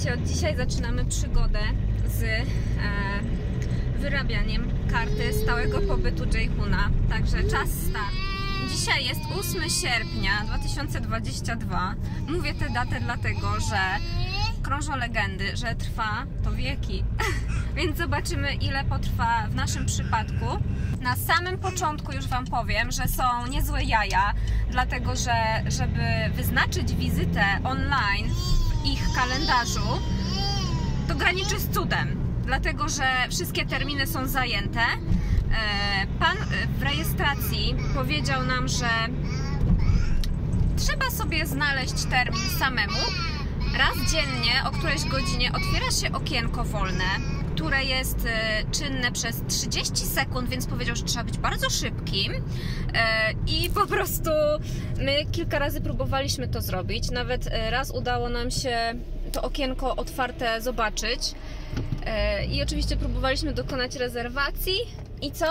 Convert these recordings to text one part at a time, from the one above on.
Słuchajcie, od dzisiaj zaczynamy przygodę z wyrabianiem karty stałego pobytu Jayhuna. Także czas start. Dzisiaj jest 8 sierpnia 2022. Mówię tę datę dlatego, że krążą legendy, że trwa to wieki. Więc zobaczymy, ile potrwa w naszym przypadku. Na samym początku już Wam powiem, że są niezłe jaja, dlatego że żeby wyznaczyć wizytę online w ich kalendarzu, to graniczy z cudem, dlatego że wszystkie terminy są zajęte. Pan w rejestracji powiedział nam, że trzeba sobie znaleźć termin samemu. Raz dziennie o którejś godzinie otwiera się okienko wolne, które jest czynne przez 30 sekund, więc powiedział, że trzeba być bardzo szybkim i po prostu my kilka razy próbowaliśmy to zrobić. Nawet raz udało nam się to okienko otwarte zobaczyć i oczywiście próbowaliśmy dokonać rezerwacji i co?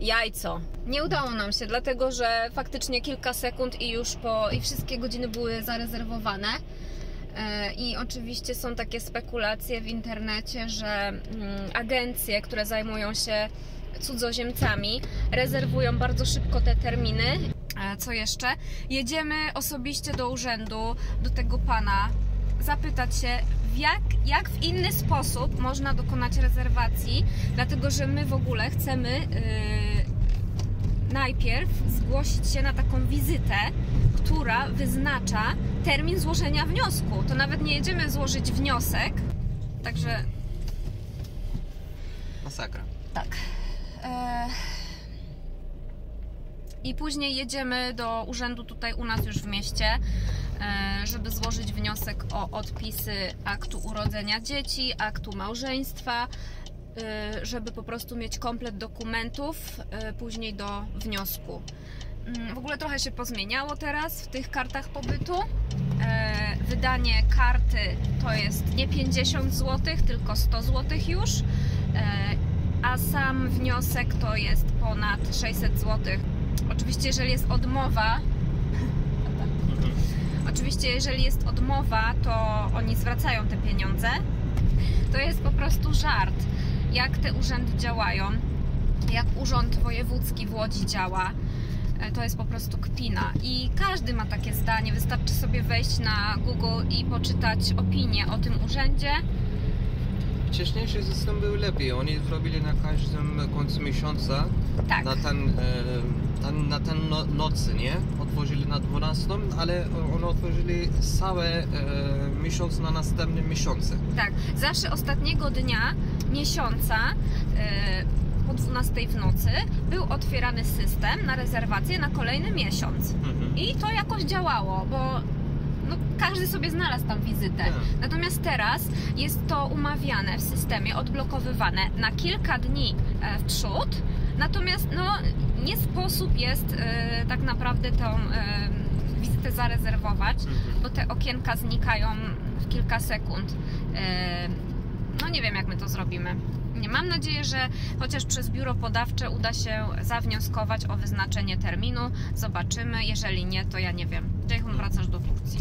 Jajco. Nie udało nam się, dlatego że faktycznie kilka sekund i już wszystkie godziny były zarezerwowane. I oczywiście są takie spekulacje w internecie, że agencje, które zajmują się cudzoziemcami, rezerwują bardzo szybko te terminy. Co jeszcze? Jedziemy osobiście do urzędu, do tego pana, zapytać się, jak w inny sposób można dokonać rezerwacji, dlatego że my w ogóle chcemy najpierw zgłosić się na taką wizytę, która wyznacza termin złożenia wniosku. To nawet nie jedziemy złożyć wniosek, także... Masakra. Tak. I później jedziemy do urzędu tutaj u nas już w mieście, żeby złożyć wniosek o odpisy aktu urodzenia dzieci, aktu małżeństwa, żeby po prostu mieć komplet dokumentów później do wniosku. W ogóle trochę się pozmieniało teraz w tych kartach pobytu. Wydanie karty to jest nie 50 zł, tylko 100 zł już, a sam wniosek to jest ponad 600 zł. Oczywiście jeżeli jest odmowa, to oni zwracają te pieniądze. To jest po prostu żart, jak te urzędy działają, jak Urząd Wojewódzki w Łodzi działa. To jest po prostu kpina i każdy ma takie zdanie, wystarczy sobie wejść na Google i poczytać opinie o tym urzędzie. Wcześniejszy system był lepiej, oni zrobili na każdym końcu miesiąca, tak. na ten nocy, nie? Otworzyli na 12, ale oni otworzyli cały miesiąc na następnym miesiącu. Tak, zawsze ostatniego dnia miesiąca po 12 w nocy był otwierany system na rezerwację na kolejny miesiąc. I to jakoś działało, bo no, każdy sobie znalazł tam wizytę. Natomiast teraz jest to umawiane w systemie, odblokowywane na kilka dni w przód, natomiast no, nie sposób jest tak naprawdę tą wizytę zarezerwować, bo te okienka znikają w kilka sekund. No nie wiem, jak my to zrobimy. Mam nadzieję, że chociaż przez biuro podawcze uda się zawnioskować o wyznaczenie terminu. Zobaczymy. Jeżeli nie, to ja nie wiem. Jayhun, wracasz do funkcji.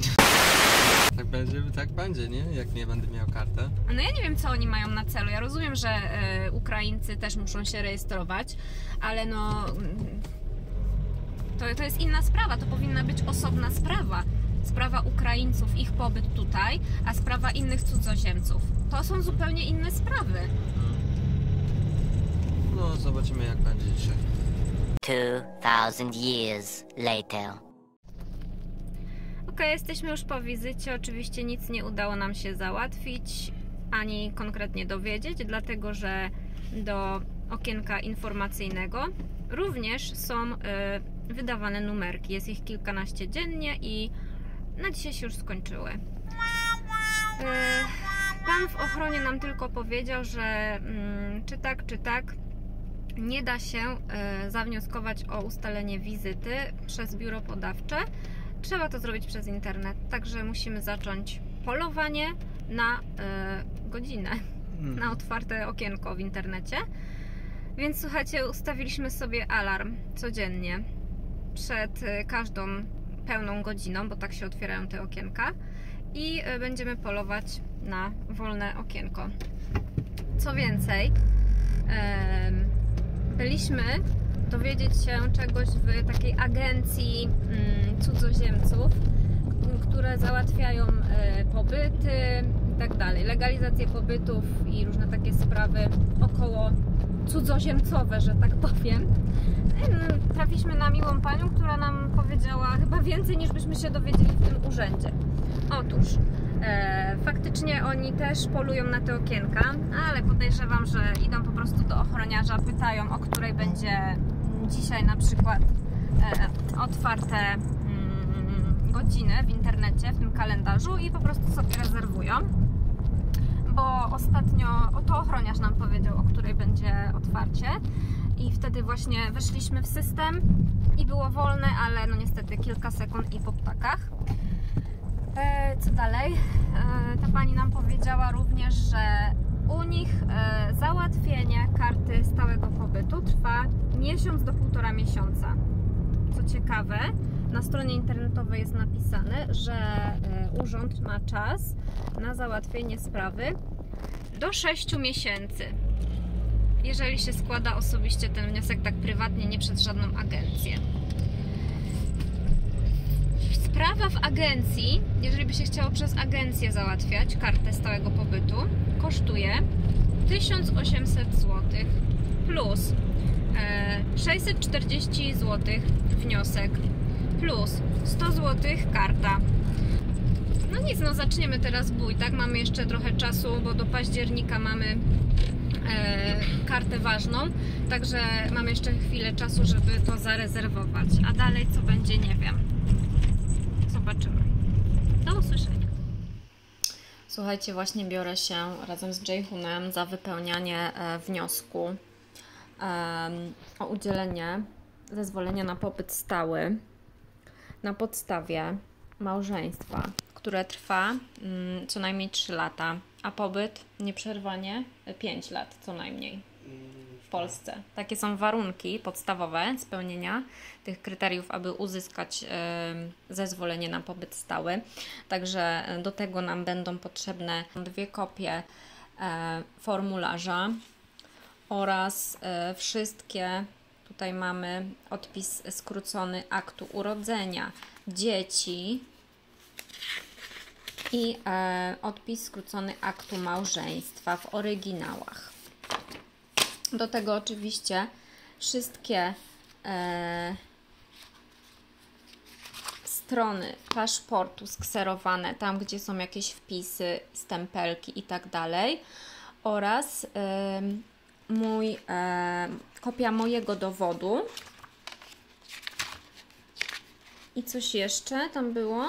Tak będzie, nie? Jak nie będę miał kartę. No ja nie wiem, co oni mają na celu. Ja rozumiem, że Ukraińcy też muszą się rejestrować, ale no... To jest inna sprawa. To powinna być osobna sprawa. Sprawa Ukraińców, ich pobyt tutaj, a sprawa innych cudzoziemców. To są zupełnie inne sprawy. No, zobaczymy, jak będzie dzisiaj. 2000 years later. Ok, jesteśmy już po wizycie. Oczywiście nic nie udało nam się załatwić, ani konkretnie dowiedzieć, dlatego że do okienka informacyjnego również są wydawane numerki. Jest ich kilkanaście dziennie i na dzisiaj się już skończyły. Pan w ochronie nam tylko powiedział, że czy tak, nie da się zawnioskować o ustalenie wizyty przez biuro podawcze. Trzeba to zrobić przez internet, także musimy zacząć polowanie na godzinę, na otwarte okienko w internecie. Więc słuchajcie, ustawiliśmy sobie alarm codziennie przed każdą pełną godziną, bo tak się otwierają te okienka i będziemy polować na wolne okienko. Co więcej, byliśmy dowiedzieć się czegoś w takiej agencji cudzoziemców, które załatwiają pobyty i tak dalej, legalizację pobytów i różne takie sprawy około cudzoziemcowe, że tak powiem. Trafiliśmy na miłą panią, która nam powiedziała chyba więcej, niż byśmy się dowiedzieli w tym urzędzie. Otóż faktycznie oni też polują na te okienka, ale podejrzewam, że idą po prostu do ochroniarza, pytają, o której będzie dzisiaj na przykład otwarte godziny w internecie, w tym kalendarzu, i po prostu sobie rezerwują. Bo ostatnio to ochroniarz nam powiedział, o której będzie otwarcie, i wtedy właśnie weszliśmy w system i było wolne, ale no niestety kilka sekund i po ptakach. Co dalej? Ta pani nam powiedziała również, że u nich załatwienie karty stałego pobytu trwa 1–1,5 miesiąca. Co ciekawe, na stronie internetowej jest napisane, że urząd ma czas na załatwienie sprawy do 6 miesięcy. Jeżeli się składa osobiście ten wniosek tak prywatnie, nie przez żadną agencję. Sprawa w agencji, jeżeli by się chciało przez agencję załatwiać kartę stałego pobytu, kosztuje 1800 zł plus 640 zł wniosek plus 100 zł karta. No nic, no zaczniemy teraz bój, tak? Mamy jeszcze trochę czasu, bo do października mamy kartę ważną, także mamy jeszcze chwilę czasu, żeby to zarezerwować. A dalej co będzie, nie wiem. Zobaczymy. Do usłyszenia. Słuchajcie, właśnie biorę się razem z Jayhunem za wypełnianie wniosku o udzielenie zezwolenia na pobyt stały na podstawie małżeństwa, które trwa co najmniej 3 lata, a pobyt nieprzerwanie 5 lat co najmniej w Polsce. Takie są warunki podstawowe spełnienia tych kryteriów, aby uzyskać zezwolenie na pobyt stały. Także do tego nam będą potrzebne 2 kopie formularza oraz wszystkie, tutaj mamy odpis skrócony aktu urodzenia dzieci i odpis skrócony aktu małżeństwa w oryginałach. Do tego oczywiście wszystkie strony paszportu skserowane, tam gdzie są jakieś wpisy, stempelki i tak dalej, oraz kopia mojego dowodu i coś jeszcze tam było,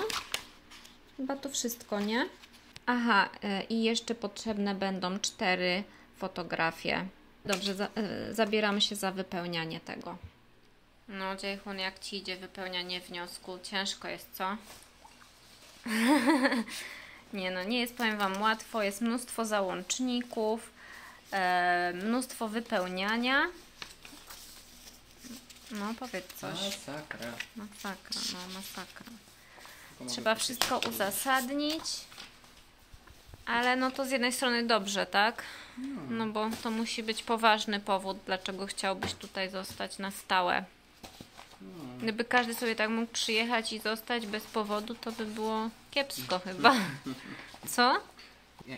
chyba to wszystko, nie? Aha, i jeszcze potrzebne będą 4 fotografie. Dobrze, zabieramy się za wypełnianie tego. No Jayhun, jak Ci idzie wypełnianie wniosku? Ciężko jest, co? Nie, no nie jest, powiem Wam, łatwo, jest mnóstwo załączników, mnóstwo wypełniania. No powiedz coś. Masakra. Masakra, no masakra. Trzeba wszystko uzasadnić, ale no to z jednej strony dobrze, tak? No bo to musi być poważny powód, dlaczego chciałbyś tutaj zostać na stałe. Gdyby każdy sobie tak mógł przyjechać i zostać bez powodu, to by było kiepsko chyba. Co?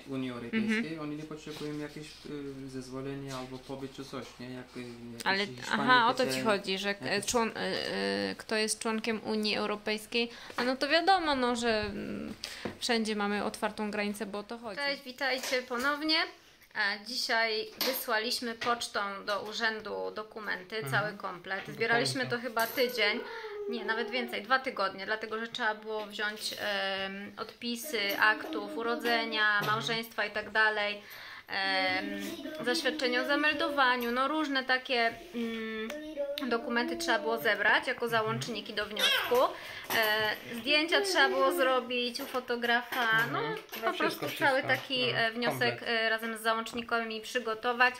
Unii Europejskiej, oni nie potrzebują jakieś zezwolenia albo pobyt czy coś, nie? Ale, aha, o to Ci chodzi, że jakieś... kto jest członkiem Unii Europejskiej, a no to wiadomo, no, że wszędzie mamy otwartą granicę, bo o to chodzi. Cześć, witajcie ponownie. Dzisiaj wysłaliśmy pocztą do urzędu dokumenty, cały komplet. Zbieraliśmy to chyba tydzień. Nie, nawet więcej, 2 tygodnie, dlatego że trzeba było wziąć odpisy aktów urodzenia, małżeństwa i tak dalej, zaświadczenie o zameldowaniu, no różne takie dokumenty trzeba było zebrać jako załączniki do wniosku. Zdjęcia trzeba było zrobić u fotografa, no po prostu cały taki wniosek razem z załącznikami przygotować.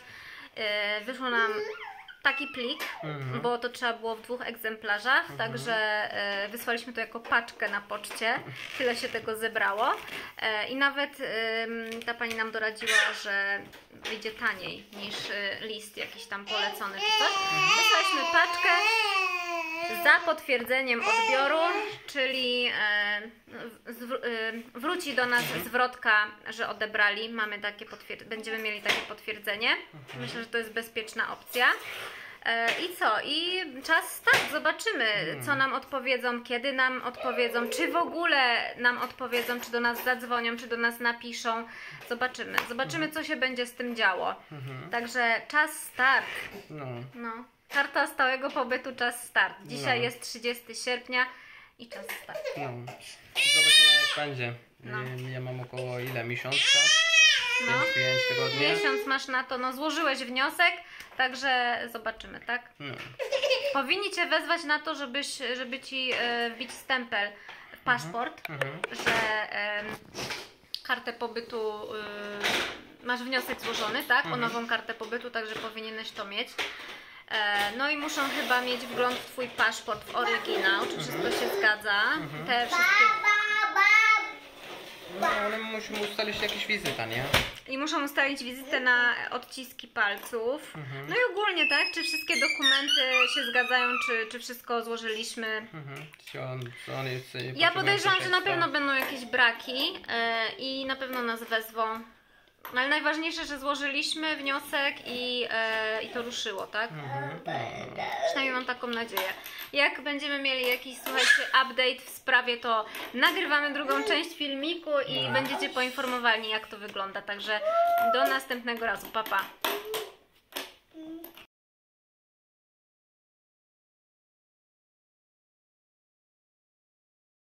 Wyszło nam taki plik, bo to trzeba było w 2 egzemplarzach, także wysłaliśmy to jako paczkę na poczcie, tyle się tego zebrało i nawet ta pani nam doradziła, że wyjdzie taniej niż list jakiś tam polecony czy coś. Wysłaliśmy paczkę za potwierdzeniem odbioru, czyli wróci do nas zwrotka, że odebrali. Mamy takie będziemy mieli takie potwierdzenie. Myślę, że to jest bezpieczna opcja. I co? I czas tak, zobaczymy, co nam odpowiedzą, kiedy nam odpowiedzą, czy w ogóle nam odpowiedzą, czy do nas zadzwonią, czy do nas napiszą. Zobaczymy. Zobaczymy, co się będzie z tym działo. Także czas start. No. Karta stałego pobytu, czas start. Dzisiaj jest 30 sierpnia i czas start. No. Zobaczymy, jak będzie. Ja mam około ile? Miesiąca? 5 tygodni. Miesiąc masz na to, no złożyłeś wniosek, także zobaczymy, tak? No. Powinni cię wezwać na to, żeby ci wbić stempel w paszport, że kartę pobytu... masz wniosek złożony, tak? O nową kartę pobytu, także powinieneś to mieć. No i muszą chyba mieć wgląd w twój paszport, w oryginał, czy wszystko się zgadza. Te wszystkie... No ale musimy ustalić jakieś wizyta, nie? I muszą ustalić wizytę na odciski palców. No i ogólnie, tak? Czy wszystkie dokumenty się zgadzają, czy wszystko złożyliśmy? Ja podejrzewam, że na pewno będą jakieś braki i na pewno nas wezwą. No ale najważniejsze, że złożyliśmy wniosek i to ruszyło, tak? Przynajmniej mam taką nadzieję. Jak będziemy mieli jakiś, słuchajcie, update w sprawie, to nagrywamy drugą część filmiku i będziecie poinformowani, jak to wygląda. Także do następnego razu, pa, pa.